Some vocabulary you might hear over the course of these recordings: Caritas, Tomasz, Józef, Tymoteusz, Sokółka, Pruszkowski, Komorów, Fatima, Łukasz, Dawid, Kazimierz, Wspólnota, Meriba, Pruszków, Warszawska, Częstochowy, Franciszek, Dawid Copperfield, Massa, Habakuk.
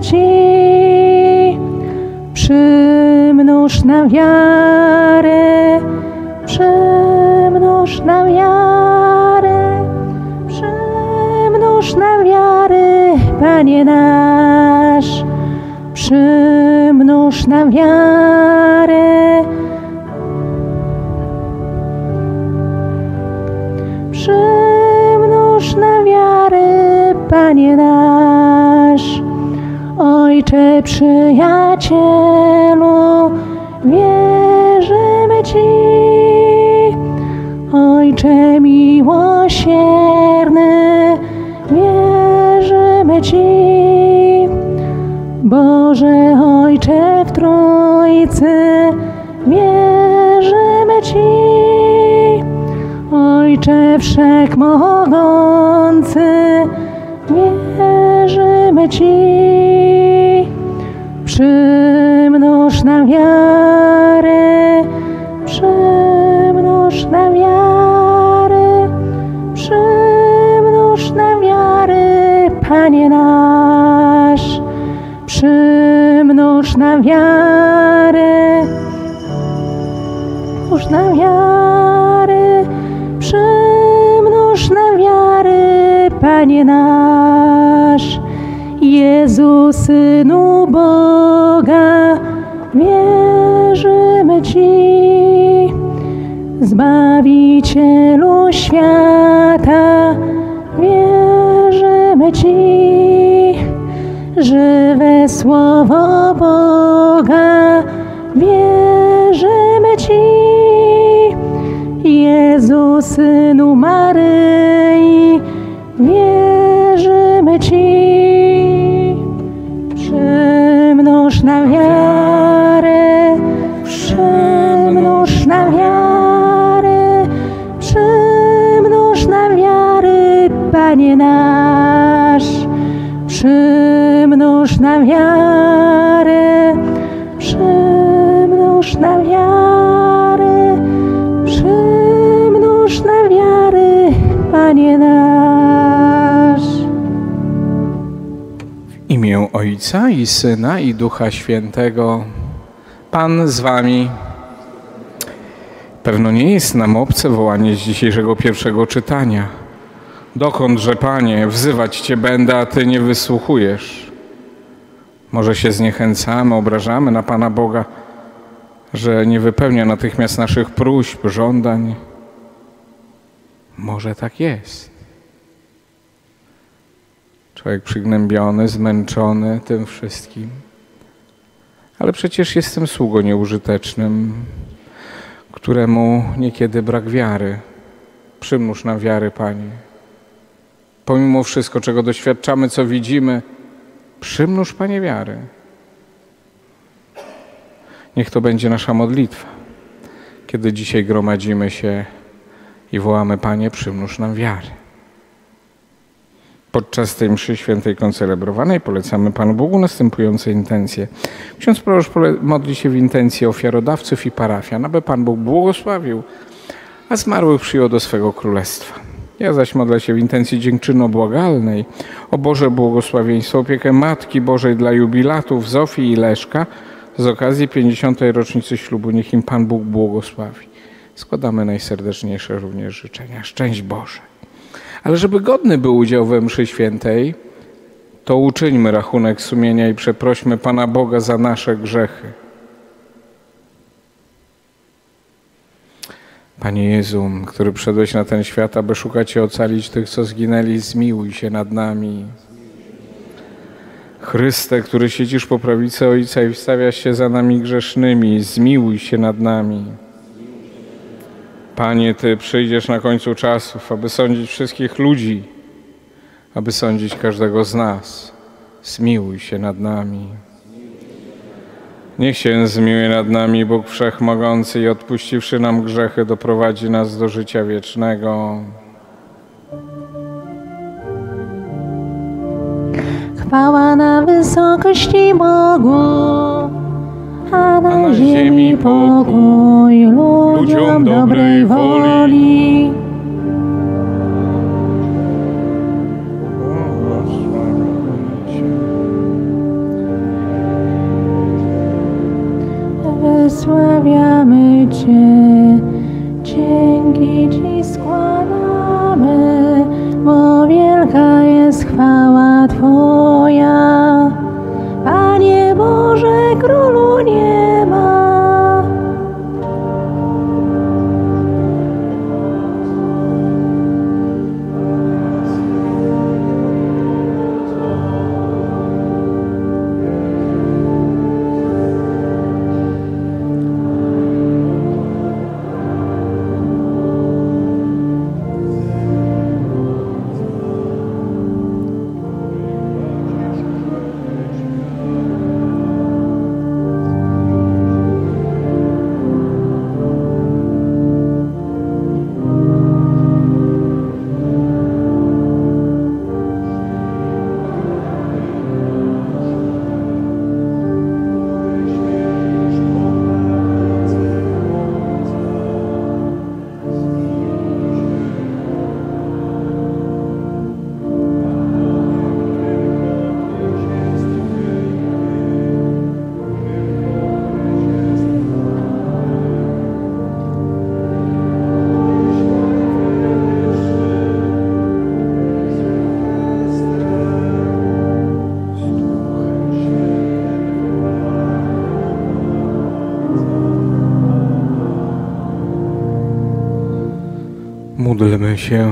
dziękuję Ci, przymnóż nam wiarę, przymnóż nam wiarę, przymnóż nam wiarę, Panie nasz, przymnóż nam wiarę, przymnóż nam wiarę, Panie nasz. Ojcze przyjacielu, wierzymy Ci. Ojcze miłosierny, wierzymy Ci. Boże Ojcze w Trójcy, wierzymy Ci. Ojcze wszechmogący, wierzymy Ci. Przymnóż nam wiarę, przymnóż nam wiarę, przymnóż nam wiarę, Panie nasz. Przymnóż nam wiarę, przymnóż nam wiarę, przymnóż nam wiarę, Panie nasz. Jezu, Synu Boga, wierzymy Ci. Zbawicielu świata, wierzymy Ci. Żywe Słowo Boga, wierzymy Ci. Jezu, Synu Maryi, wierzymy Ci. Przymnóż nam wiarę, przymnóż nam wiarę, przymnóż nam wiary, Panie nasz. Przymnóż nam wiarę, przymnóż nam wiarę, przymnóż nam wiary, Panie nasz. W imię Ojca i Syna i Ducha Świętego. Pan z wami. Pewno nie jest nam obce wołanie z dzisiejszego pierwszego czytania. Dokądże, Panie, wzywać Cię będę, a Ty nie wysłuchujesz? Może się zniechęcamy, obrażamy na Pana Boga, że nie wypełnia natychmiast naszych próśb, żądań. Może tak jest. Człowiek przygnębiony, zmęczony tym wszystkim. Ale przecież jestem sługą nieużytecznym, któremu niekiedy brak wiary. Przymnóż nam wiary, Panie. Pomimo wszystko, czego doświadczamy, co widzimy, przymnóż, Panie, wiary. Niech to będzie nasza modlitwa, kiedy dzisiaj gromadzimy się i wołamy: Panie, przymnóż nam wiary. Podczas tej mszy świętej koncelebrowanej polecamy Panu Bogu następujące intencje. Ksiądz proboszcz modli się w intencji ofiarodawców i parafian, aby Pan Bóg błogosławił, a zmarłych przyjął do swego królestwa. Ja zaś modlę się w intencji dziękczyno-błagalnej o Boże błogosławieństwo, opiekę Matki Bożej dla jubilatów Zofii i Leszka z okazji 50. rocznicy ślubu. Niech im Pan Bóg błogosławi. Składamy najserdeczniejsze również życzenia. Szczęść Boże. Ale żeby godny był udział we mszy świętej, to uczyńmy rachunek sumienia i przeprośmy Pana Boga za nasze grzechy. Panie Jezu, który przyszedłeś na ten świat, aby szukać i ocalić tych, co zginęli, zmiłuj się nad nami. Chryste, który siedzisz po prawicy Ojca i wstawiasz się za nami grzesznymi, zmiłuj się nad nami. Panie, Ty przyjdziesz na końcu czasów, aby sądzić wszystkich ludzi, aby sądzić każdego z nas. Zmiłuj się nad nami. Niech się zmiłuje nad nami Bóg Wszechmogący i odpuściwszy nam grzechy, doprowadzi nas do życia wiecznego. Chwała na wysokości Bogu, a na ziemi pokój ludziom dobrej woli. Módlmy się.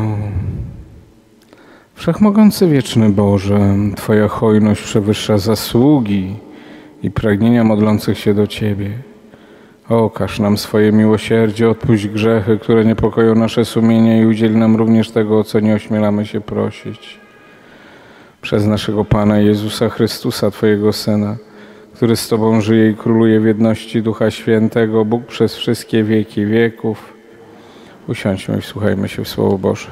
Wszechmogący wieczny Boże, Twoja hojność przewyższa zasługi i pragnienia modlących się do Ciebie. Okaż nam swoje miłosierdzie, odpuść grzechy, które niepokoją nasze sumienie i udziel nam również tego, o co nie ośmielamy się prosić. Przez naszego Pana Jezusa Chrystusa, Twojego Syna, który z Tobą żyje i króluje w jedności Ducha Świętego, Bóg przez wszystkie wieki wieków. Usiądźmy i wsłuchajmy się w Słowo Boże.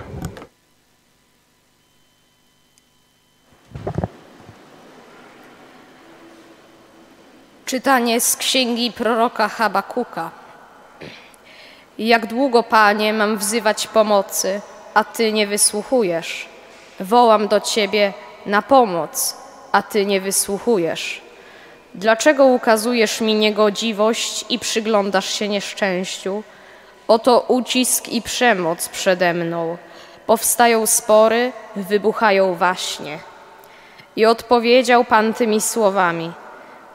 Czytanie z księgi proroka Habakuka. Jak długo, Panie, mam wzywać pomocy, a Ty nie wysłuchujesz? Wołam do Ciebie na pomoc, a Ty nie wysłuchujesz. Dlaczego ukazujesz mi niegodziwość i przyglądasz się nieszczęściu? Oto ucisk i przemoc przede mną. Powstają spory, wybuchają waśnie. I odpowiedział Pan tymi słowami.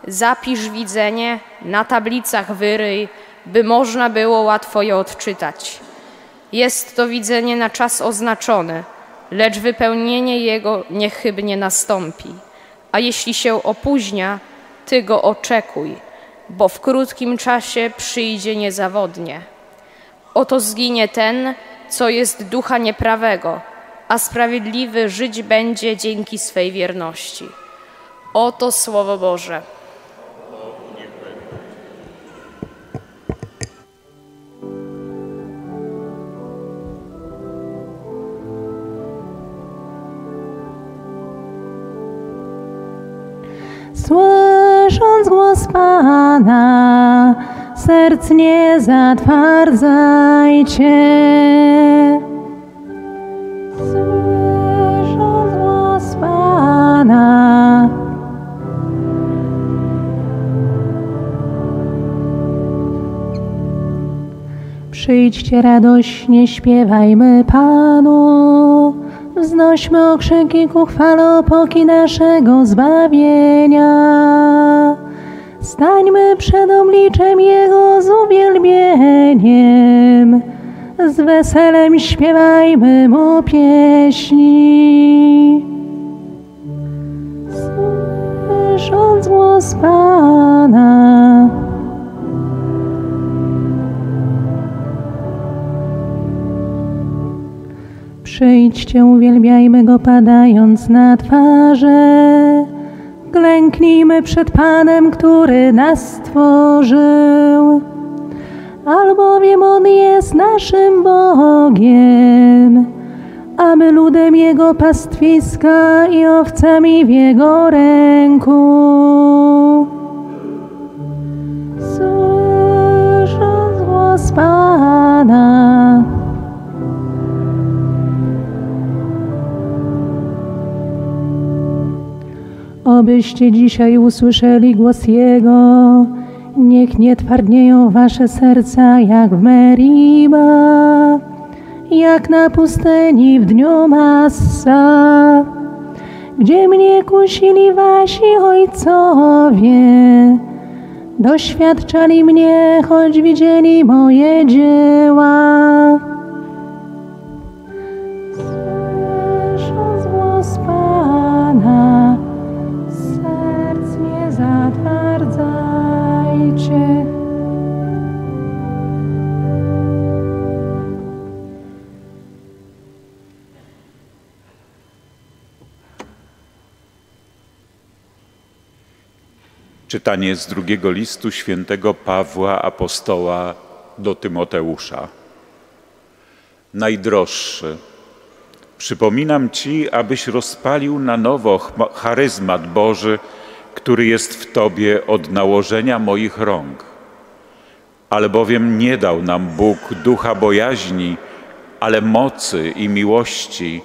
Zapisz widzenie, na tablicach wyryj, by można było łatwo je odczytać. Jest to widzenie na czas oznaczony, lecz wypełnienie jego niechybnie nastąpi. A jeśli się opóźnia, Ty go oczekuj, bo w krótkim czasie przyjdzie niezawodnie. Oto zginie ten, co jest ducha nieprawego, a sprawiedliwy żyć będzie dzięki swej wierności. Oto Słowo Boże. Słysząc głos Pana, serc nie zatwardzajcie. Słysząc głos Pana. Przyjdźcie radośnie, śpiewajmy Panu. Wznośmy okrzyki ku chwale opoki naszego zbawienia. Stańmy przed obliczem Jego z uwielbieniem, z weselem śpiewajmy Mu pieśni. Słysząc głos Pana, przyjdźcie, uwielbiajmy Go padając na twarze. Klęknijmy przed Panem, który nas stworzył, albowiem On jest naszym Bogiem, a my ludem Jego pastwiska i owcami w Jego ręku. Słysząc głos Pana, obyście dzisiaj usłyszeli głos Jego Niech nie twardnieją wasze serca jak w Meriba, jak na pustyni w dniu Massa, gdzie mnie kusili wasi ojcowie, doświadczali mnie, choć widzieli moje dzieła. Słysząc głos Pana, serc nie zatwardzajcie. Czytanie z drugiego listu świętego Pawła Apostoła do Tymoteusza. Najdroższy, przypominam Ci, abyś rozpalił na nowo charyzmat Boży, który jest w Tobie od nałożenia moich rąk. Albowiem nie dał nam Bóg ducha bojaźni, ale mocy i miłości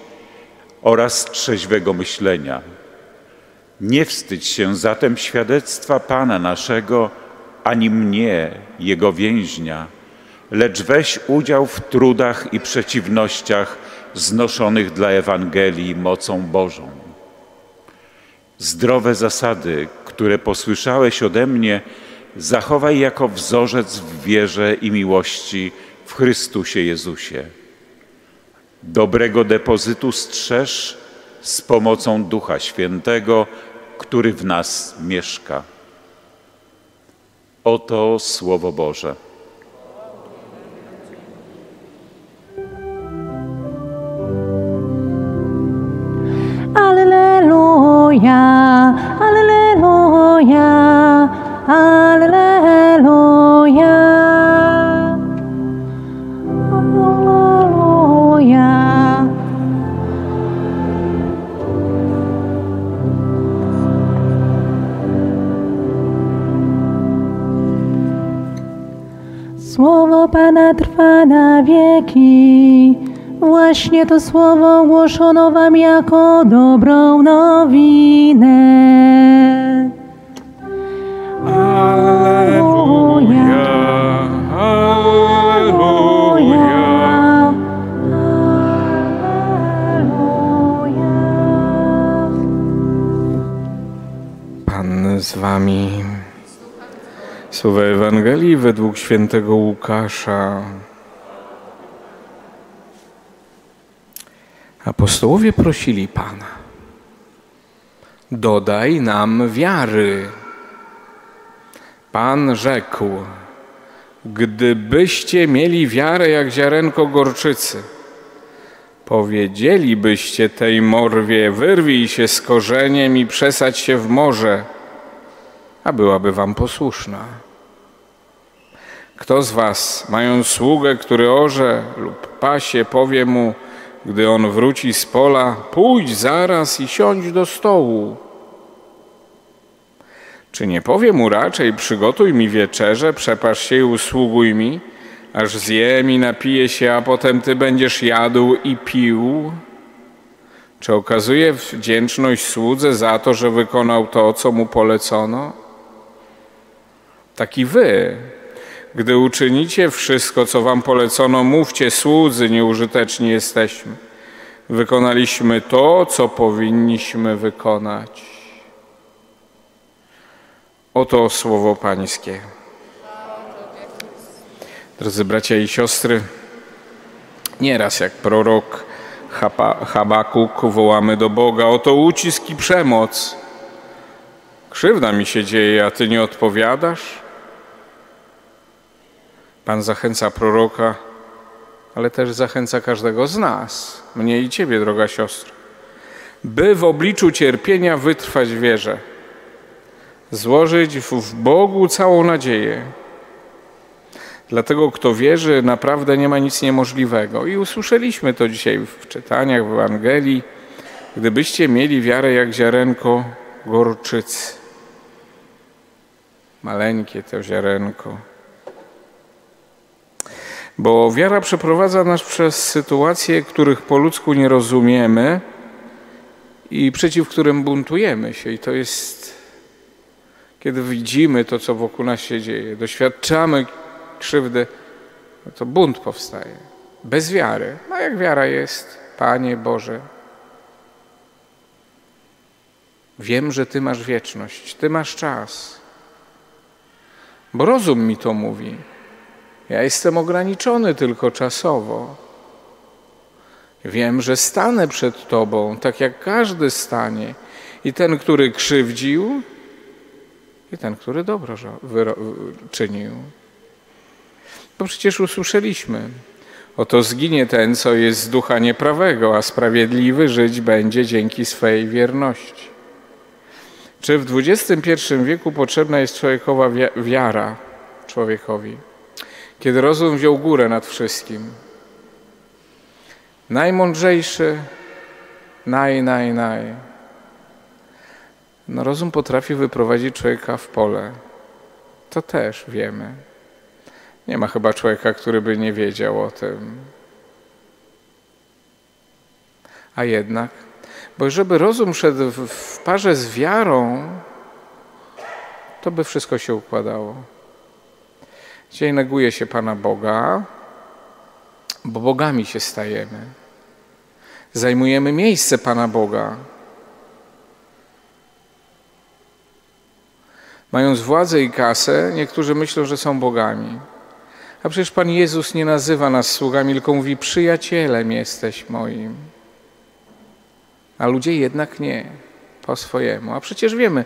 oraz trzeźwego myślenia. Nie wstydź się zatem świadectwa Pana naszego, ani mnie, Jego więźnia, lecz weź udział w trudach i przeciwnościach znoszonych dla Ewangelii mocą Bożą. Zdrowe zasady, które posłyszałeś ode mnie, zachowaj jako wzorzec w wierze i miłości w Chrystusie Jezusie. Dobrego depozytu strzeż z pomocą Ducha Świętego, który w nas mieszka. Oto Słowo Boże. Alleluja, alleluja, alleluja, alleluja. Słowo Pana trwa na wieki, właśnie to słowo głoszono wam jako dobrą nowinę. Alleluja, alleluja, alleluja. Pan z wami. Słowa Ewangelii według świętego Łukasza. Apostołowie prosili Pana: dodaj nam wiary. Pan rzekł: gdybyście mieli wiarę jak ziarenko gorczycy, powiedzielibyście tej morwie: wyrwij się z korzeniem i przesadź się w morze, a byłaby wam posłuszna. Kto z was, mając sługę, który orze lub pasie, powie mu, gdy on wróci z pola: pójdź zaraz i siądź do stołu? Czy nie powie mu raczej: przygotuj mi wieczerzę, przepasz się i usługuj mi, aż zjem i napiję się, a potem ty będziesz jadł i pił? Czy okazuje wdzięczność słudze za to, że wykonał to, co mu polecono? Tak i wy, gdy uczynicie wszystko, co wam polecono, mówcie: słudzy nieużyteczni jesteśmy. Wykonaliśmy to, co powinniśmy wykonać. Oto słowo Pańskie. Drodzy bracia i siostry, nieraz jak prorok Habakuk wołamy do Boga: oto ucisk i przemoc. Krzywda mi się dzieje, a Ty nie odpowiadasz? Pan zachęca proroka, ale też zachęca każdego z nas, mnie i Ciebie, droga siostro, by w obliczu cierpienia wytrwać w wierze, złożyć w Bogu całą nadzieję. Dlatego kto wierzy, naprawdę nie ma nic niemożliwego. I usłyszeliśmy to dzisiaj w czytaniach, w Ewangelii. Gdybyście mieli wiarę jak ziarenko gorczycy. Maleńkie to ziarenko. Bo wiara przeprowadza nas przez sytuacje, których po ludzku nie rozumiemy i przeciw którym buntujemy się. I to jest Kiedy widzimy to, co wokół nas się dzieje, doświadczamy krzywdy, no to bunt powstaje. Bez wiary. No jak wiara jest, Panie Boże, wiem, że Ty masz wieczność, Ty masz czas. Bo rozum mi to mówi. Ja jestem ograniczony tylko czasowo. Wiem, że stanę przed Tobą, tak jak każdy stanie. I ten, który krzywdził, i ten, który dobro czynił. Bo przecież usłyszeliśmy. Oto zginie ten, co jest z ducha nieprawego, a sprawiedliwy żyć będzie dzięki swej wierności. Czy w XXI wieku potrzebna jest człowiekowa wiara człowiekowi, kiedy rozum wziął górę nad wszystkim? Najmądrzejszy, naj. No rozum potrafi wyprowadzić człowieka w pole. To też wiemy. Nie ma chyba człowieka, który by nie wiedział o tym. A jednak, bo żeby rozum szedł w parze z wiarą, to by wszystko się układało. Dzisiaj neguje się Pana Boga, bo bogami się stajemy. Zajmujemy miejsce Pana Boga. Mając władzę i kasę, niektórzy myślą, że są bogami. A przecież Pan Jezus nie nazywa nas sługami, tylko mówi: przyjacielem jesteś moim. A ludzie jednak nie, po swojemu. A przecież wiemy,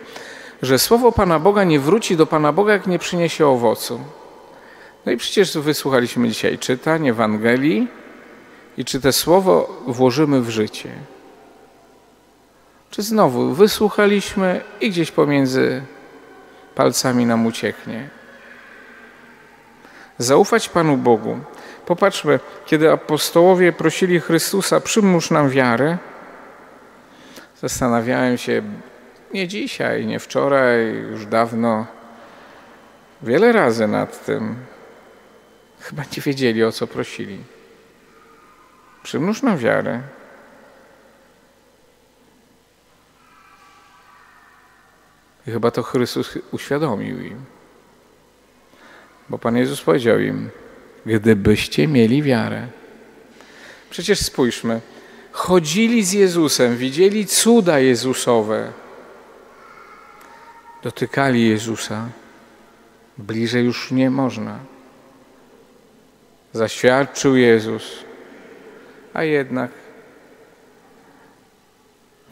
że słowo Pana Boga nie wróci do Pana Boga, jak nie przyniesie owocu. No i przecież wysłuchaliśmy dzisiaj czytań Ewangelii i czy to słowo włożymy w życie. Czy znowu wysłuchaliśmy i gdzieś pomiędzy palcami nam ucieknie. Zaufać Panu Bogu. Popatrzmy, kiedy apostołowie prosili Chrystusa: przymnóż nam wiarę, zastanawiałem się, nie dzisiaj, nie wczoraj, już dawno, wiele razy nad tym. Chyba nie wiedzieli, o co prosili. Przymnóż nam wiarę. I chyba to Chrystus uświadomił im. Bo Pan Jezus powiedział im: gdybyście mieli wiarę. Przecież spójrzmy, chodzili z Jezusem, widzieli cuda Jezusowe. Dotykali Jezusa. Bliżej już nie można. Zaświadczył Jezus. A jednak: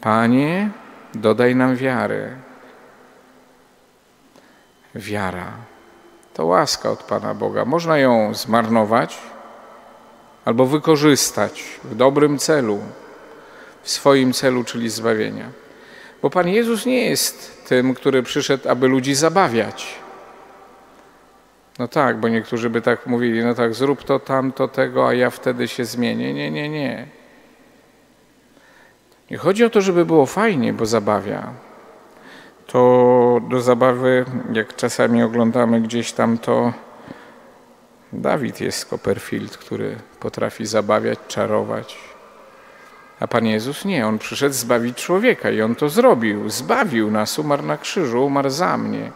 Panie, dodaj nam wiary. Wiara to łaska od Pana Boga. Można ją zmarnować albo wykorzystać w dobrym celu, w swoim celu, czyli zbawienia. Bo Pan Jezus nie jest tym, który przyszedł, aby ludzi zabawiać. No tak, bo niektórzy by tak mówili: no tak, zrób to, tamto, tego, a ja wtedy się zmienię. Nie. Nie chodzi o to, żeby było fajnie, bo zabawia. To do zabawy, jak czasami oglądamy gdzieś tam, to Dawid jest z Copperfield, który potrafi zabawiać, czarować. A Pan Jezus nie, On przyszedł zbawić człowieka i On to zrobił. Zbawił nas, umarł na krzyżu, umarł za mnie.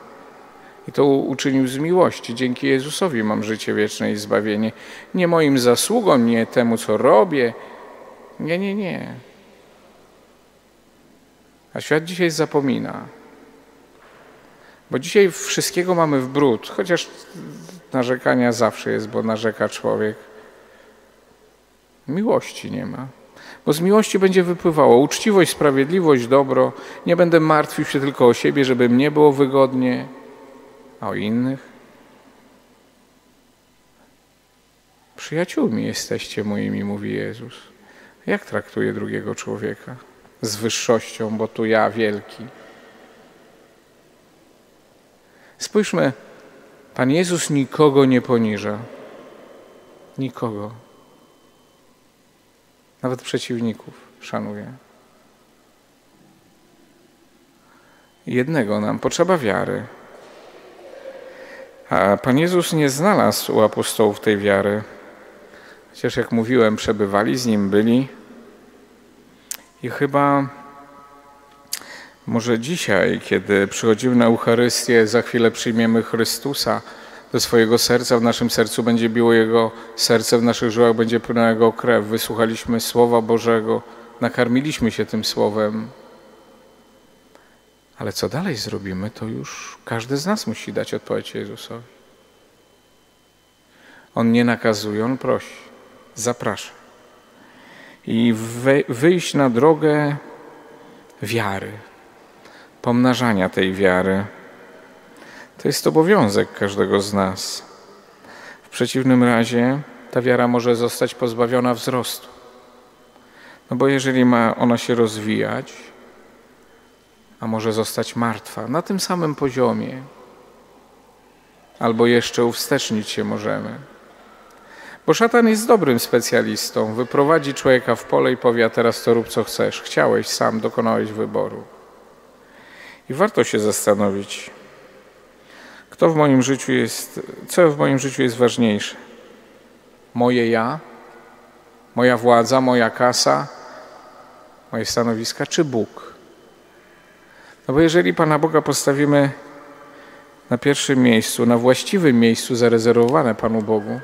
I to uczynił z miłości. Dzięki Jezusowi mam życie wieczne i zbawienie. Nie moim zasługom, nie temu, co robię. Nie. A świat dzisiaj zapomina. Bo dzisiaj wszystkiego mamy w bród, chociaż narzekania zawsze jest, bo narzeka człowiek. Miłości nie ma, bo z miłości będzie wypływało uczciwość, sprawiedliwość, dobro. Nie będę martwił się tylko o siebie, żeby mnie było wygodnie, a o innych. Przyjaciółmi jesteście moimi, mówi Jezus. Jak traktuję drugiego człowieka? Z wyższością, bo tu ja wielki. Spójrzmy, Pan Jezus nikogo nie poniża. Nikogo. Nawet przeciwników szanuje. Jednego nam potrzeba wiary. A Pan Jezus nie znalazł u apostołów tej wiary. Chociaż jak mówiłem, przebywali z Nim, byli. I chyba Może dzisiaj, kiedy przychodzimy na Eucharystię, za chwilę przyjmiemy Chrystusa do swojego serca, w naszym sercu będzie biło Jego serce, w naszych żyłach będzie płynęła Jego krew. Wysłuchaliśmy Słowa Bożego, nakarmiliśmy się tym Słowem. Ale co dalej zrobimy, to już każdy z nas musi dać odpowiedź Jezusowi. On nie nakazuje, On prosi, zaprasza. I wyjść na drogę wiary, pomnażania tej wiary. To jest obowiązek każdego z nas. W przeciwnym razie ta wiara może zostać pozbawiona wzrostu. No bo jeżeli ma ona się rozwijać, a może zostać martwa na tym samym poziomie, albo jeszcze uwstecznić się możemy. Bo szatan jest dobrym specjalistą. Wyprowadzi człowieka w pole i powie, a teraz to rób co chcesz. Chciałeś sam, dokonałeś wyboru. I warto się zastanowić, co w moim życiu jest ważniejsze? Moje ja? Moja władza? Moja kasa? Moje stanowiska? Czy Bóg? No bo jeżeli Pana Boga postawimy na pierwszym miejscu, na właściwym miejscu zarezerwowane Panu Bogu,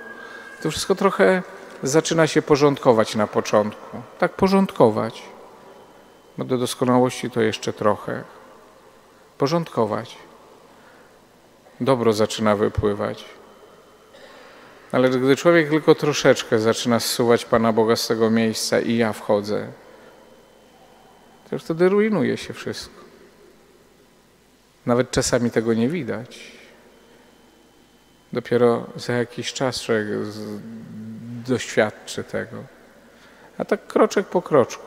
to wszystko trochę zaczyna się porządkować na początku. Tak porządkować, bo do doskonałości to jeszcze trochę. Porządkować. Dobro zaczyna wypływać. Ale gdy człowiek tylko troszeczkę zaczyna zsuwać Pana Boga z tego miejsca i ja wchodzę, to już wtedy rujnuje się wszystko. Nawet czasami tego nie widać. Dopiero za jakiś czas człowiek doświadczy tego. A tak kroczek po kroczku.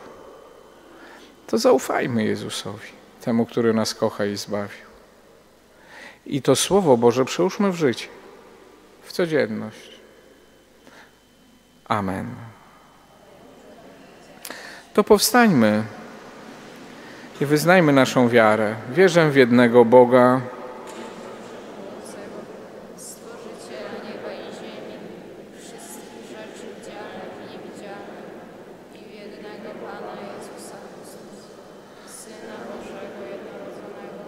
To zaufajmy Jezusowi, temu, który nas kocha i zbawił. I to Słowo Boże przełóżmy w życie, w codzienność. Amen. To powstańmy i wyznajmy naszą wiarę. Wierzę w jednego Boga, Stworzyciela nieba i ziemi, wszystkich rzeczy widzianych i niewidzianych, i w jednego Pana Jezusa Chrystusa, Syna Bożego jednorodzonego,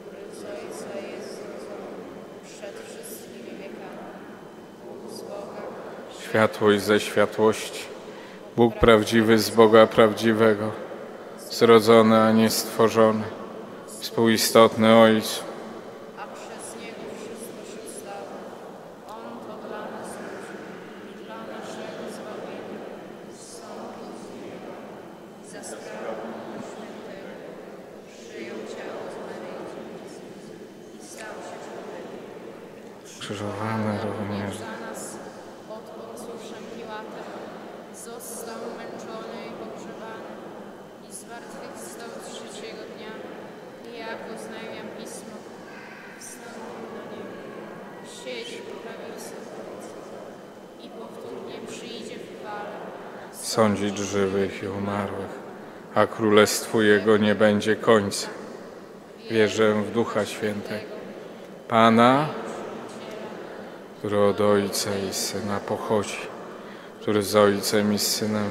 który z Ojca jest zrodzony przed wszystkimi wiekami. Bóg z Boga, światłość ze światłości, Bóg prawdziwy z Boga prawdziwego, zrodzony, a nie stworzony, współistotny Ojcu. A przez Niego wszystko się stało. On to dla nas służy i dla naszego zbawienia. Sądu z nieba, za sprawą świętego, przyjął ciało z Maryi i stał się człowiekiem. Krzyżowany również za nas, odkąd słuszem Piłata, został męczony i pogrzebany. Zmartwychwstał trzeciego dnia i jak oznajmiam Pismo, wstąpił na niebo, siedzi po prawej i powtórnie przyjdzie w chwale sądzić żywych i umarłych, a królestwu Jego nie będzie końca. Wierzę w Ducha Świętego, Pana, który od Ojca i Syna pochodzi, który z Ojcem i z Synem,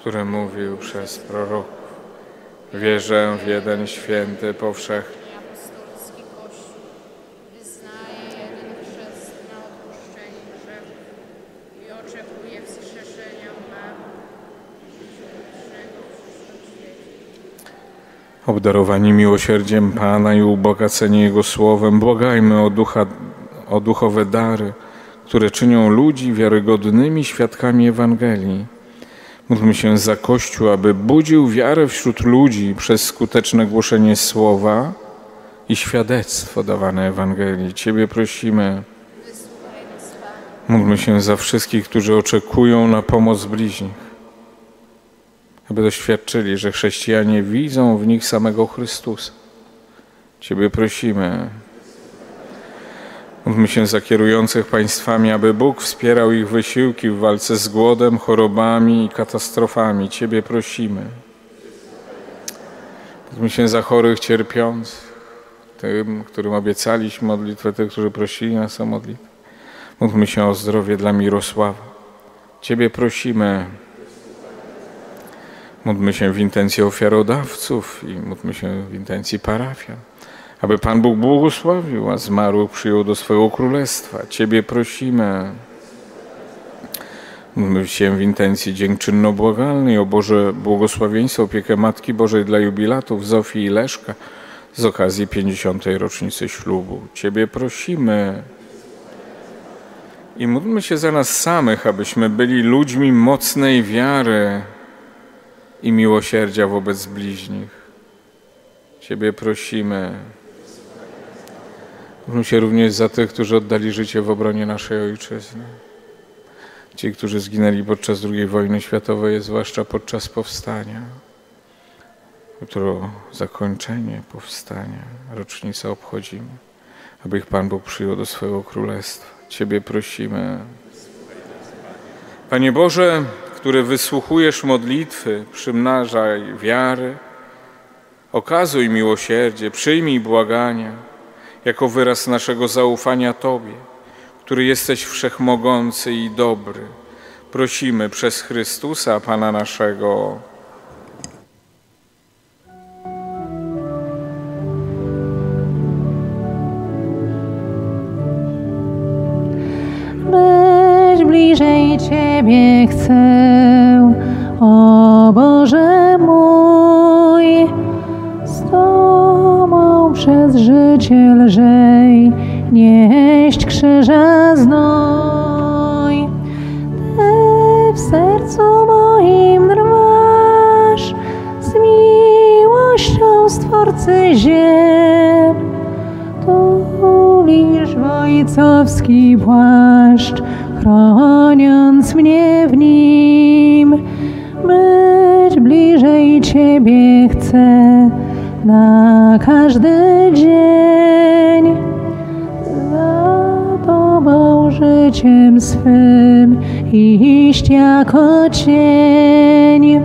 który mówił przez proroków. Wierzę w jeden święty, powszechny i apostolski Kościół. Wyznaję jeden chrzest na odpuszczenie grzechów i oczekuję wskrzeszenia umarłych i wiecznego w przyszłym świecie. Obdarowani miłosierdziem Pana i ubogaceni Jego Słowem, błagajmy o duchowe dary, które czynią ludzi wiarygodnymi świadkami Ewangelii. Módlmy się za Kościół, aby budził wiarę wśród ludzi przez skuteczne głoszenie Słowa i świadectwo dawane Ewangelii. Ciebie prosimy. Módlmy się za wszystkich, którzy oczekują na pomoc bliźnich, aby doświadczyli, że chrześcijanie widzą w nich samego Chrystusa. Ciebie prosimy. Módlmy się za kierujących państwami, aby Bóg wspierał ich wysiłki w walce z głodem, chorobami i katastrofami. Ciebie prosimy. Módlmy się za chorych, cierpiących, tym, którym obiecaliśmy modlitwę, tych, którzy prosili nas o modlitwę. Módlmy się o zdrowie dla Mirosława. Ciebie prosimy. Módlmy się w intencji ofiarodawców i módlmy się w intencji parafian. Aby Pan Bóg błogosławił, a zmarłych przyjął do swojego królestwa. Ciebie prosimy. Módlmy się w intencji dziękczynno-błagalnej o Boże błogosławieństwo, opiekę Matki Bożej dla jubilatów Zofii i Leszka z okazji 50. rocznicy ślubu. Ciebie prosimy. I módlmy się za nas samych, abyśmy byli ludźmi mocnej wiary i miłosierdzia wobec bliźnich. Ciebie prosimy. Módlmy się również za tych, którzy oddali życie w obronie naszej Ojczyzny. Ci, którzy zginęli podczas II wojny światowej, zwłaszcza podczas powstania. Jutro zakończenie powstania, rocznicę obchodzimy, aby ich Pan Bóg przyjął do swojego królestwa. Ciebie prosimy. Panie Boże, który wysłuchujesz modlitwy, przymnażaj wiary, okazuj miłosierdzie, przyjmij błagania jako wyraz naszego zaufania Tobie, który jesteś wszechmogący i dobry. Prosimy przez Chrystusa, Pana naszego. Być bliżej Ciebie chcę, o Boże mój, z Tobą przez życie lżej nieść krzyża znoj. Ty w sercu moim drwasz z miłością Stwórcy ziem. Tulisz w ojcowski płaszcz, chroniąc mnie w nim. Być bliżej Ciebie chcę na każdy dzień. Życiem swym iść jako cień.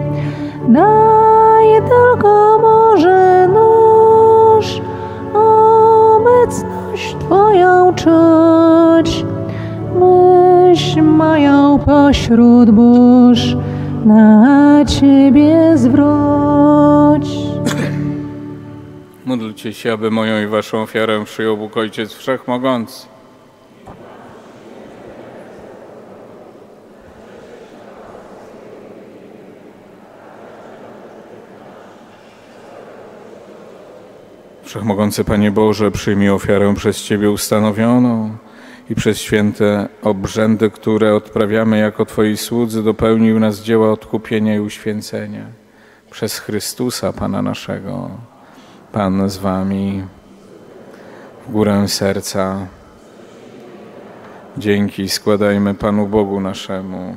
Daj tylko może nóż obecność Twoją czuć, myśl moją pośród burz na Ciebie zwróć. Módlcie się, aby moją i Waszą ofiarę przyjął Bóg Ojciec Wszechmogący. Wszechmogący Panie Boże, przyjmij ofiarę przez Ciebie ustanowioną i przez święte obrzędy, które odprawiamy jako Twoi słudzy, dopełnił nas dzieła odkupienia i uświęcenia. Przez Chrystusa, Pana naszego. Pan z Wami. W górę serca. Dzięki składajmy Panu Bogu naszemu.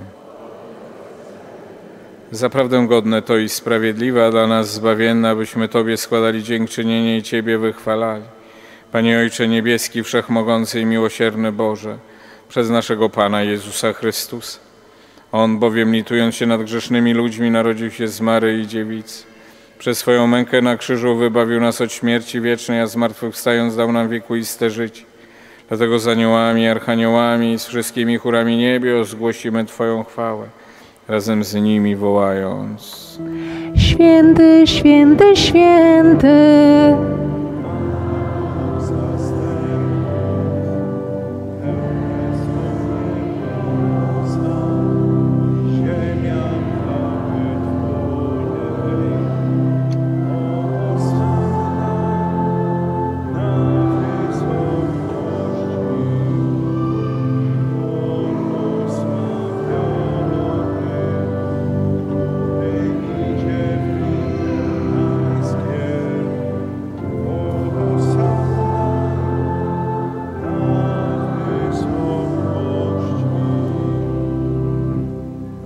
Zaprawdę godne to i sprawiedliwe, a dla nas zbawienne, abyśmy Tobie składali dziękczynienie i Ciebie wychwalali. Panie Ojcze Niebieski, Wszechmogący i Miłosierny Boże, przez naszego Pana Jezusa Chrystusa. On bowiem, litując się nad grzesznymi ludźmi, narodził się z Maryi Dziewicy. Przez swoją mękę na krzyżu wybawił nas od śmierci wiecznej, a zmartwychwstając dał nam wiekuiste życie. Dlatego z aniołami, archaniołami i z wszystkimi chórami niebios zgłosimy Twoją chwałę, razem z nimi wołając: Święty, święty, święty.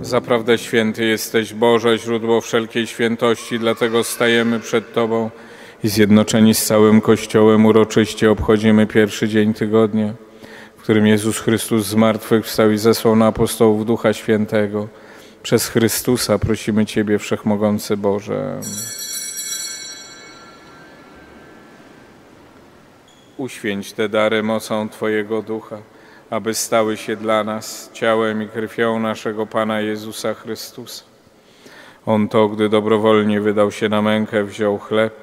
Zaprawdę święty jesteś, Boże, źródło wszelkiej świętości, dlatego stajemy przed Tobą i zjednoczeni z całym Kościołem uroczyście obchodzimy pierwszy dzień tygodnia, w którym Jezus Chrystus z martwych wstał i zesłał na apostołów Ducha Świętego. Przez Chrystusa prosimy Ciebie, Wszechmogący Boże. Uświęć te dary mocą Twojego Ducha, aby stały się dla nas ciałem i krwią naszego Pana Jezusa Chrystusa. On to, gdy dobrowolnie wydał się na mękę, wziął chleb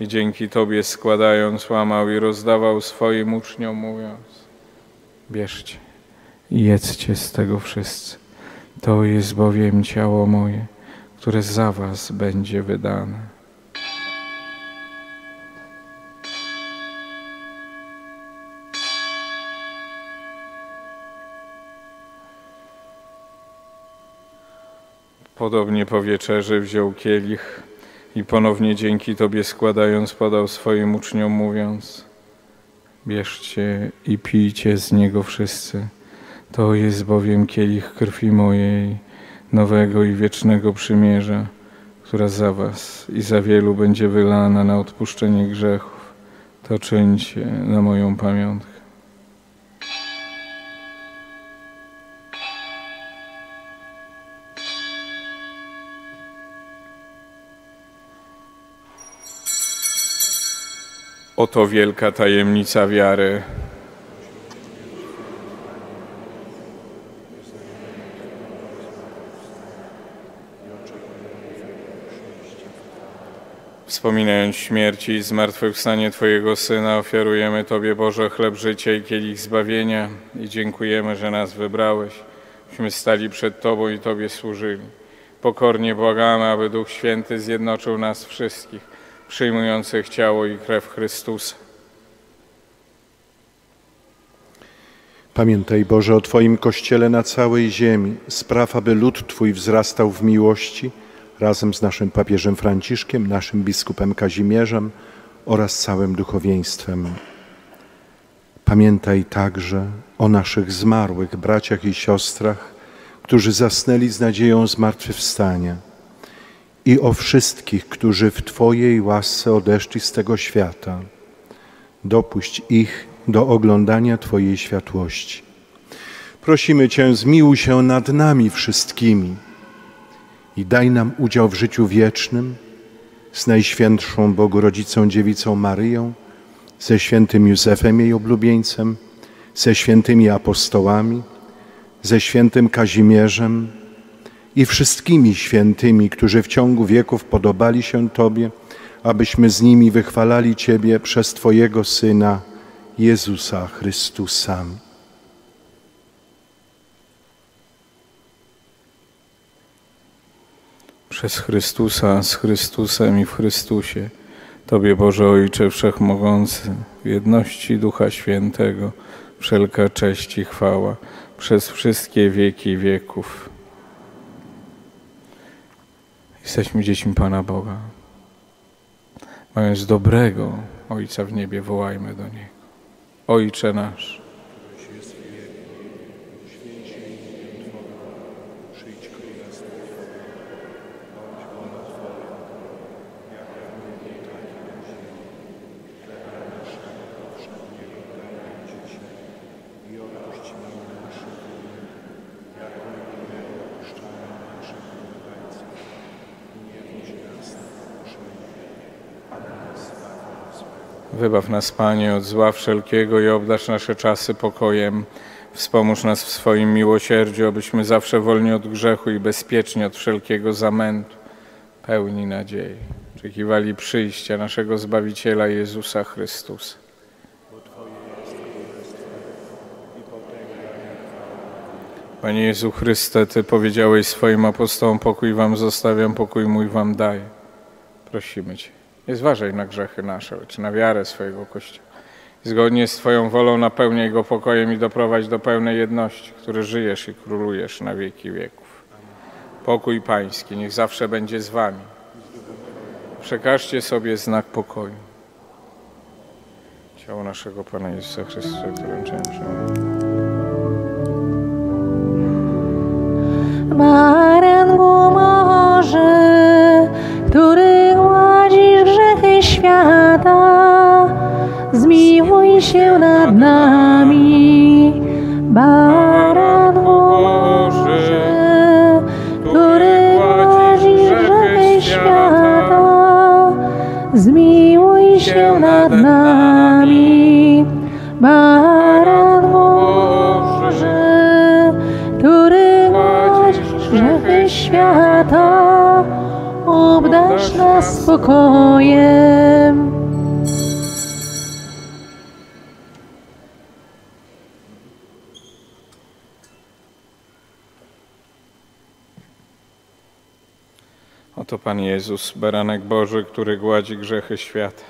i dzięki Tobie składając, łamał i rozdawał swoim uczniom, mówiąc: bierzcie i jedzcie z tego wszyscy. To jest bowiem ciało moje, które za was będzie wydane. Podobnie po wieczerzy wziął kielich i ponownie dzięki Tobie składając podał swoim uczniom, mówiąc: bierzcie i pijcie z niego wszyscy. To jest bowiem kielich krwi mojej, nowego i wiecznego przymierza, która za was i za wielu będzie wylana na odpuszczenie grzechów. To czyńcie na moją pamiątkę. Oto wielka tajemnica wiary. Wspominając śmierć i zmartwychwstanie Twojego Syna, ofiarujemy Tobie, Boże, chleb życia i kielich zbawienia i dziękujemy, że nas wybrałeś, byśmy stali przed Tobą i Tobie służyli. Pokornie błagamy, aby Duch Święty zjednoczył nas wszystkich, przyjmujących ciało i krew Chrystusa. Pamiętaj, Boże, o Twoim Kościele na całej ziemi. Spraw, aby lud Twój wzrastał w miłości, razem z naszym papieżem Franciszkiem, naszym biskupem Kazimierzem oraz całym duchowieństwem. Pamiętaj także o naszych zmarłych braciach i siostrach, którzy zasnęli z nadzieją zmartwychwstania, i o wszystkich, którzy w Twojej łasce odeszli z tego świata. Dopuść ich do oglądania Twojej światłości. Prosimy Cię, zmiłuj się nad nami wszystkimi i daj nam udział w życiu wiecznym z Najświętszą Bogu-Rodzicą Dziewicą Maryją, ze świętym Józefem, jej oblubieńcem, ze świętymi apostołami, ze świętym Kazimierzem i wszystkimi świętymi, którzy w ciągu wieków podobali się Tobie, abyśmy z nimi wychwalali Ciebie przez Twojego Syna, Jezusa Chrystusa. Przez Chrystusa, z Chrystusem i w Chrystusie, Tobie, Boże Ojcze Wszechmogący, w jedności Ducha Świętego, wszelka cześć i chwała, przez wszystkie wieki wieków. Jesteśmy dziećmi Pana Boga. Mając dobrego Ojca w niebie, wołajmy do Niego: Ojcze nasz. Wybaw nas, Panie, od zła wszelkiego i obdarz nasze czasy pokojem. Wspomóż nas w swoim miłosierdziu, abyśmy zawsze wolni od grzechu i bezpieczni od wszelkiego zamętu, pełni nadziei oczekiwali przyjścia naszego Zbawiciela Jezusa Chrystusa. Panie Jezu Chryste, Ty powiedziałeś swoim apostołom: pokój wam zostawiam, pokój mój wam daję. Prosimy Cię, nie zważaj na grzechy nasze, lecz na wiarę swojego Kościoła. Zgodnie z Twoją wolą napełniaj go pokojem i doprowadź do pełnej jedności, który żyjesz i królujesz na wieki wieków. Pokój Pański niech zawsze będzie z Wami. Przekażcie sobie znak pokoju. Ciało naszego Pana Jezusa Chrystusa, którym zmiłuj się nad nami, Baranku Boży, który gładzisz grzechy świata. Zmiłuj się nad nami, Baranku Boży, który gładzisz grzechy świata. obdarz nas spokojem. Oto Pan Jezus, Baranek Boży, który gładzi grzechy świata.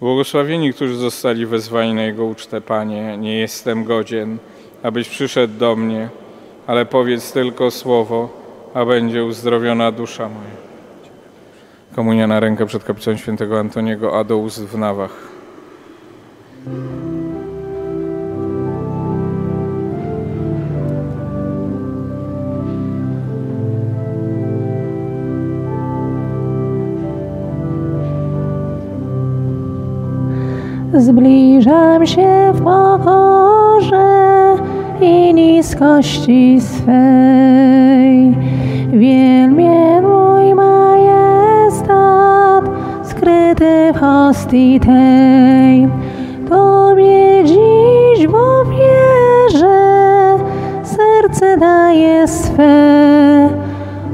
Błogosławieni, którzy zostali wezwani na Jego ucztę. Panie, nie jestem godzien, abyś przyszedł do mnie, ale powiedz tylko słowo, a będzie uzdrowiona dusza moja. Komunia na rękę przed kaplicą świętego Antoniego, a do ust w nawach. Zbliżam się w pokorze i niskości swej. Wielbię mój majestat, skryty w hostii tej. Tobie dziś w ofierze serce daję swe.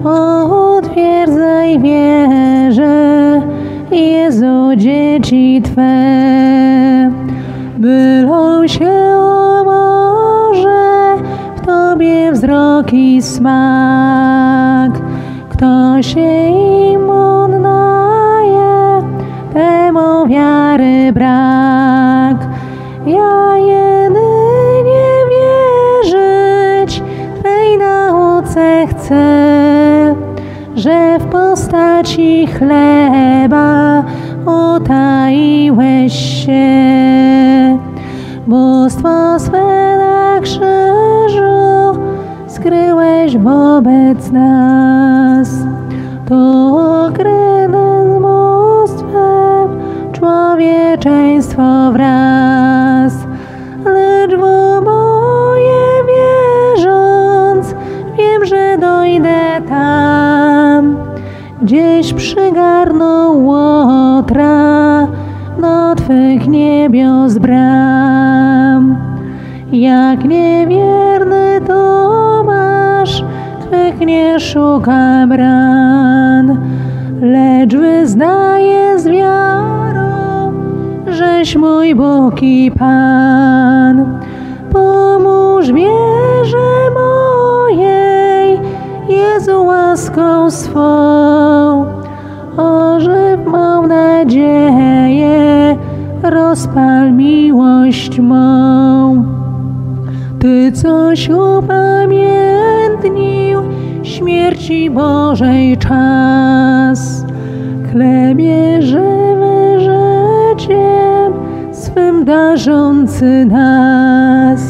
O, utwierdzaj wierze, Jezu, dzieci Twe. Mylą się, o Boże, w Tobie wzrok i smak. Kto się im oddaje, temu wiary brak. Ja jedynie wierzyć Twej nauce chcę, że w postaci chleba utaiłeś się. Bóstwo swe na krzyżu skryłeś wobec nas. Tu ukryte z bóstwem człowieczeństwo wraz. Lecz w oboje wierząc, wiem, że dojdę tam, gdzieś przygarnął Łotra do Twych niebios bram. Jak niewierny Tomasz Twych nie szukam ran, lecz wyznaję z wiarą, żeś mój Bóg i Pan. Pomóż wierze mojej, Jezu, łaską swą, ożyw mą nadzieję, rozpal miłość mą. Ty, coś upamiętnił śmierci Bożej czas, chlebie żywy życiem swym darzący nas.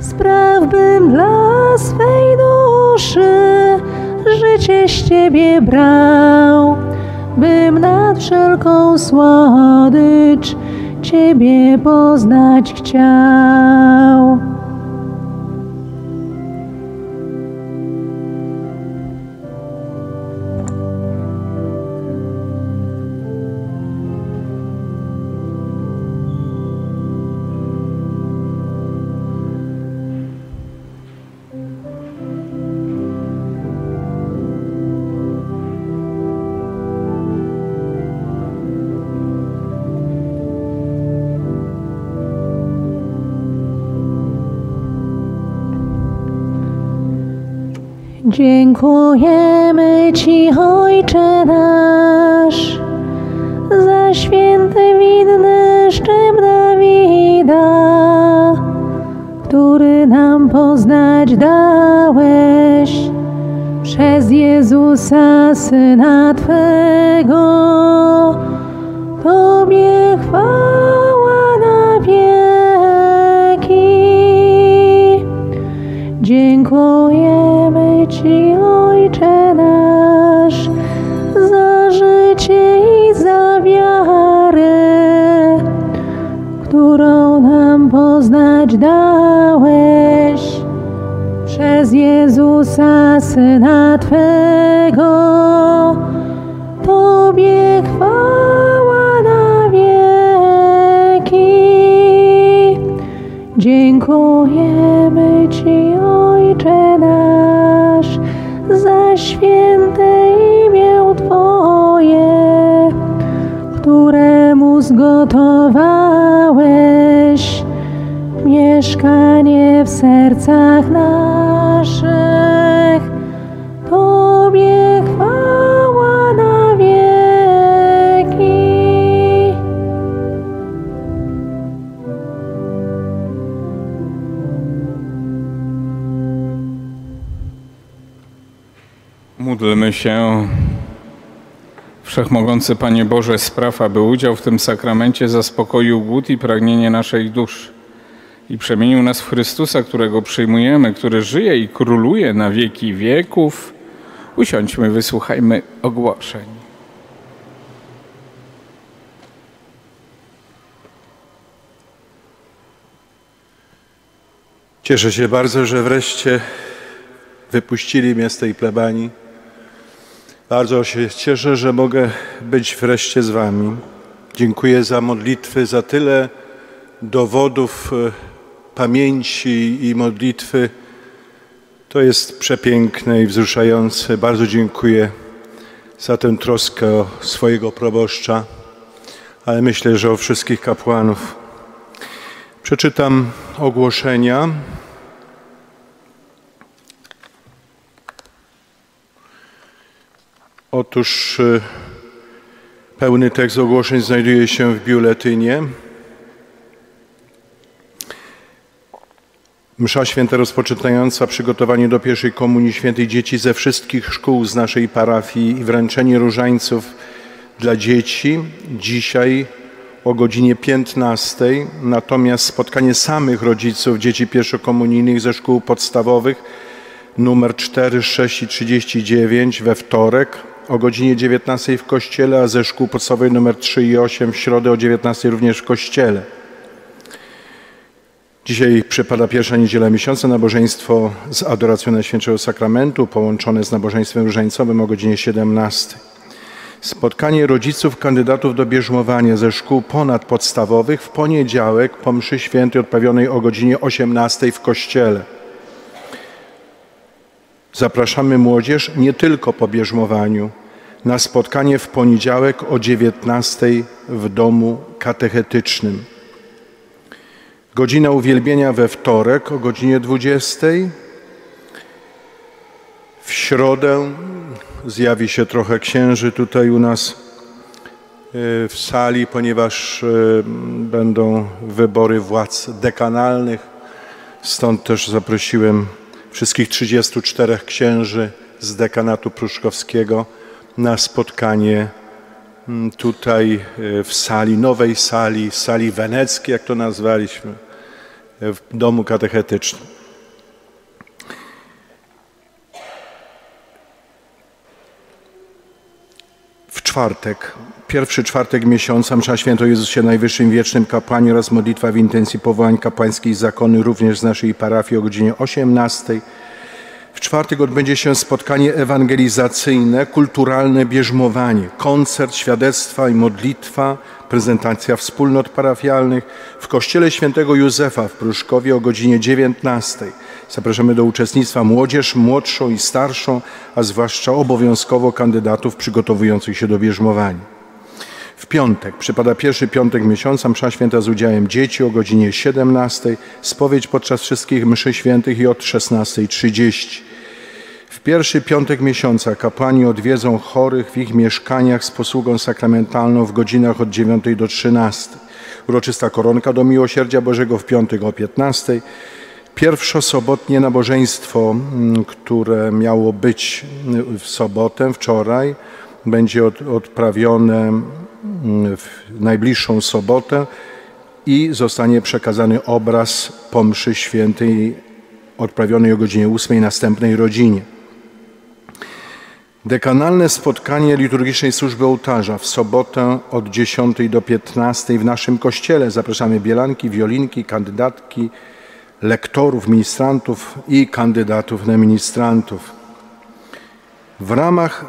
Sprawbym dla swej duszy życie z Ciebie brał, bym nad wszelką słodycz Ciebie poznać chciał. Dziękujemy Ci, Ojcze nasz, za święty widny szczyt Dawida, który nam poznać dałeś przez Jezusa Syna Twego. Tobie chwała na wieki. Dziękujemy Ci, Ojcze nasz, za życie i za wiarę, którą nam poznać dałeś przez Jezusa Syna Twego. Tobie chwała na wieki. Dziękujemy Ci, Ojcze nasz, za święte imię Twoje, zgotowałeś mieszkanie w sercach naszych. Tobie chwała na wieki. Módlmy się. Wszechmogący Panie Boże, spraw, aby udział w tym sakramencie zaspokoił głód i pragnienie naszej duszy i przemienił nas w Chrystusa, którego przyjmujemy, który żyje i króluje na wieki wieków. Usiądźmy, wysłuchajmy ogłoszeń. Cieszę się bardzo, że wreszcie wypuścili mnie z tej plebanii. Bardzo się cieszę, że mogę być wreszcie z Wami. Dziękuję za modlitwy, za tyle dowodów pamięci i modlitwy. To jest przepiękne i wzruszające. Bardzo dziękuję za tę troskę o swojego proboszcza, ale myślę, że o wszystkich kapłanów. Przeczytam ogłoszenia. Otóż pełny tekst ogłoszeń znajduje się w biuletynie. Msza święta rozpoczynająca przygotowanie do pierwszej komunii świętej dzieci ze wszystkich szkół z naszej parafii i wręczenie różańców dla dzieci dzisiaj o godzinie 15. Natomiast spotkanie samych rodziców dzieci pierwszokomunijnych ze szkół podstawowych nr 4, 6 i 39 we wtorek o godzinie 19 w kościele, a ze szkół podstawowej nr 3 i 8 w środę o 19 również w kościele. Dzisiaj przypada pierwsza niedziela miesiąca, nabożeństwo z adoracją Najświętszego Sakramentu połączone z nabożeństwem różańcowym o godzinie 17. Spotkanie rodziców kandydatów do bierzmowania ze szkół ponadpodstawowych w poniedziałek po mszy świętej odprawionej o godzinie 18 w kościele. Zapraszamy młodzież nie tylko po bierzmowaniu na spotkanie w poniedziałek o 19 w domu katechetycznym. Godzina uwielbienia we wtorek o godzinie 20. W środę zjawi się trochę księży tutaj u nas w sali, ponieważ będą wybory władz dekanalnych. Stąd też zaprosiłem wszystkich 34 księży z dekanatu pruszkowskiego na spotkanie tutaj w sali, nowej sali, sali weneckiej, jak to nazwaliśmy, w domu katechetycznym. W czwartek, pierwszy czwartek miesiąca, msza święta o Jezusie Najwyższym Wiecznym Kapłanie oraz modlitwa w intencji powołań kapłańskich zakony również z naszej parafii o godzinie 18. W czwartek odbędzie się spotkanie ewangelizacyjne, kulturalne bierzmowanie, koncert, świadectwa i modlitwa, prezentacja wspólnot parafialnych w Kościele Świętego Józefa w Pruszkowie o godzinie 19. Zapraszamy do uczestnictwa młodzież, młodszą i starszą, a zwłaszcza obowiązkowo kandydatów przygotowujących się do bierzmowania. W piątek, przypada pierwszy piątek miesiąca, msza święta z udziałem dzieci o godzinie 17, spowiedź podczas wszystkich mszy świętych i od 16:30. W pierwszy piątek miesiąca kapłani odwiedzą chorych w ich mieszkaniach z posługą sakramentalną w godzinach od 9 do 13. Uroczysta koronka do miłosierdzia Bożego w piątek o 15. Pierwszosobotnie nabożeństwo, które miało być w sobotę, wczoraj, będzie odprawione w najbliższą sobotę i zostanie przekazany obraz po mszy świętej odprawionej o godzinie 8 następnej rodzinie. Dekanalne spotkanie liturgicznej służby ołtarza w sobotę od 10 do 15 w naszym kościele. Zapraszamy bielanki, wiolinki, kandydatki, lektorów, ministrantów i kandydatów na ministrantów. W ramach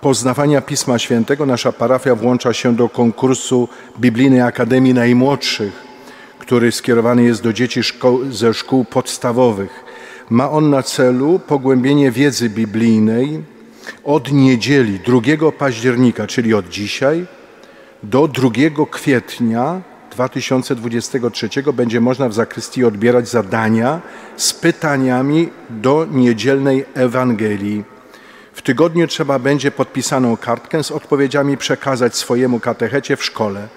poznawania Pisma Świętego nasza parafia włącza się do konkursu Biblijnej Akademii Najmłodszych, który skierowany jest do dzieci ze szkół podstawowych. Ma on na celu pogłębienie wiedzy biblijnej od niedzieli 2 października, czyli od dzisiaj, do 2 kwietnia 2023 będzie można w zakrystii odbierać zadania z pytaniami do niedzielnej Ewangelii. W tygodniu trzeba będzie podpisaną kartkę z odpowiedziami przekazać swojemu katechecie w szkole.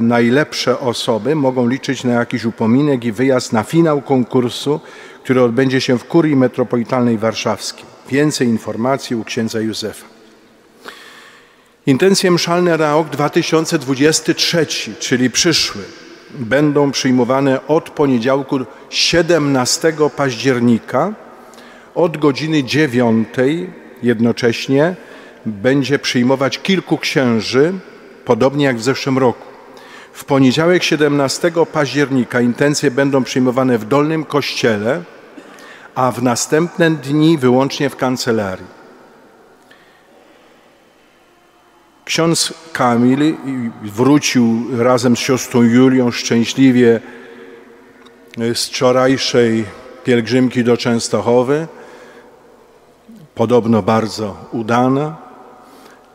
Najlepsze osoby mogą liczyć na jakiś upominek i wyjazd na finał konkursu, który odbędzie się w Kurii Metropolitalnej Warszawskiej. Więcej informacji u księdza Józefa. Intencje mszalne na rok 2023, czyli przyszły, będą przyjmowane od poniedziałku 17 października od godziny 9. Jednocześnie będzie przyjmować kilku księży, podobnie jak w zeszłym roku. W poniedziałek 17 października intencje będą przyjmowane w Dolnym Kościele, a w następne dni wyłącznie w kancelarii. Ksiądz Kamil wrócił razem z siostrą Julią szczęśliwie z wczorajszej pielgrzymki do Częstochowy. Podobno bardzo udana,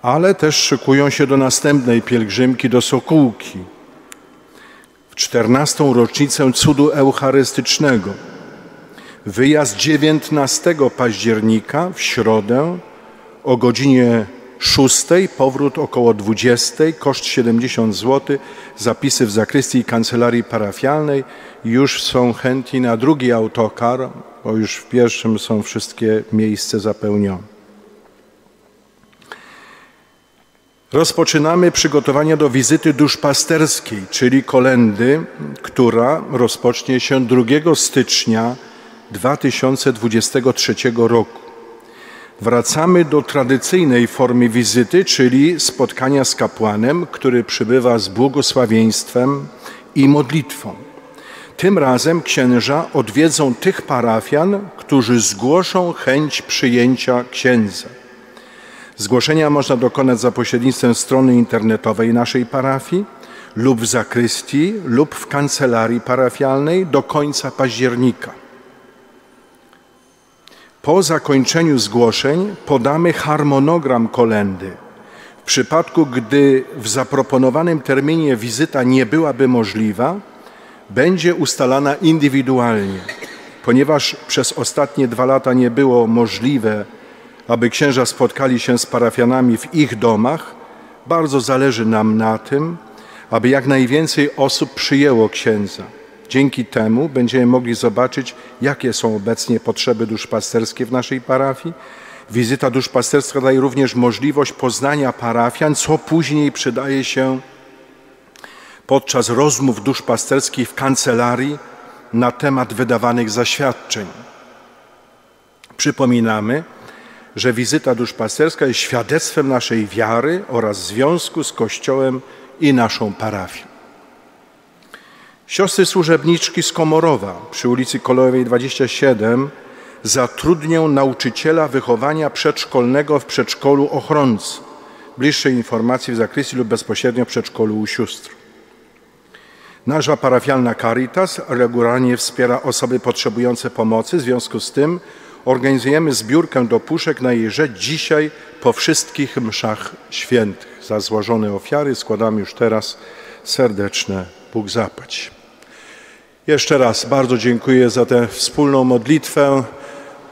ale też szykują się do następnej pielgrzymki do Sokółki w 14. rocznicę cudu eucharystycznego. Wyjazd 19 października w środę o godzinie 6, powrót około 20, koszt 70 zł, zapisy w zakrystii i kancelarii parafialnej. Już są chętni na drugi autokar, bo już w pierwszym są wszystkie miejsca zapełnione. Rozpoczynamy przygotowania do wizyty duszpasterskiej, czyli kolędy, która rozpocznie się 2 stycznia 2023 roku. Wracamy do tradycyjnej formy wizyty, czyli spotkania z kapłanem, który przybywa z błogosławieństwem i modlitwą. Tym razem księża odwiedzą tych parafian, którzy zgłoszą chęć przyjęcia księdza. Zgłoszenia można dokonać za pośrednictwem strony internetowej naszej parafii lub w zakrystii lub w kancelarii parafialnej do końca października. Po zakończeniu zgłoszeń podamy harmonogram kolendy. W przypadku, gdy w zaproponowanym terminie wizyta nie byłaby możliwa, będzie ustalana indywidualnie. Ponieważ przez ostatnie 2 lata nie było możliwe, aby księża spotkali się z parafianami w ich domach, bardzo zależy nam na tym, aby jak najwięcej osób przyjęło księdza. Dzięki temu będziemy mogli zobaczyć, jakie są obecnie potrzeby duszpasterskie w naszej parafii. Wizyta duszpasterska daje również możliwość poznania parafian, co później przydaje się podczas rozmów duszpasterskich w kancelarii na temat wydawanych zaświadczeń. Przypominamy, że wizyta duszpasterska jest świadectwem naszej wiary oraz związku z Kościołem i naszą parafią. Siostry służebniczki z Komorowa przy ulicy Kolejowej 27 zatrudnią nauczyciela wychowania przedszkolnego w przedszkolu Ochronc. Bliższe informacje w zakrystii lub bezpośrednio w przedszkolu u sióstr. Nasza parafialna Caritas regularnie wspiera osoby potrzebujące pomocy. W związku z tym organizujemy zbiórkę do puszek na jej rzecz dzisiaj po wszystkich mszach świętych. Za złożone ofiary składam już teraz serdeczne Bóg zapłać. Jeszcze raz bardzo dziękuję za tę wspólną modlitwę.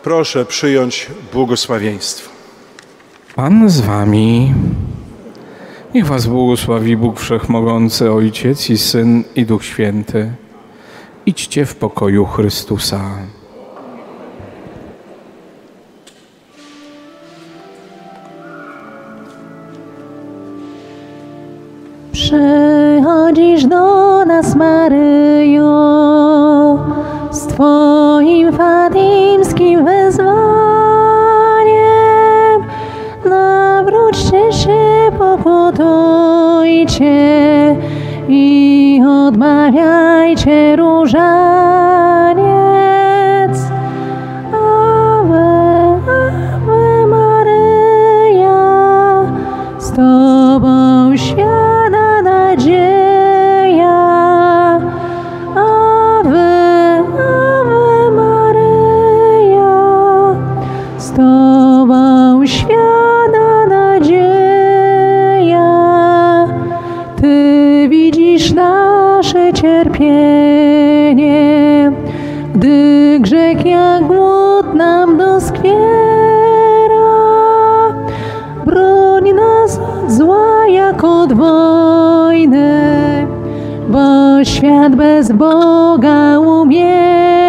Proszę przyjąć błogosławieństwo. Pan z wami. Niech was błogosławi Bóg Wszechmogący, Ojciec i Syn i Duch Święty. Idźcie w pokoju Chrystusa. Przychodzisz do nas, Maryjo, z Twoim fatimskim wezwaniem. Nawróćcie się, pokutujcie i odmawiajcie różaniec. Ave, Ave Maryja, z Tobą świat. Świata nadzieja. grzech jak głód nam doskwiera, broń nas od zła jak od wojny, bo świat bez Boga umiera.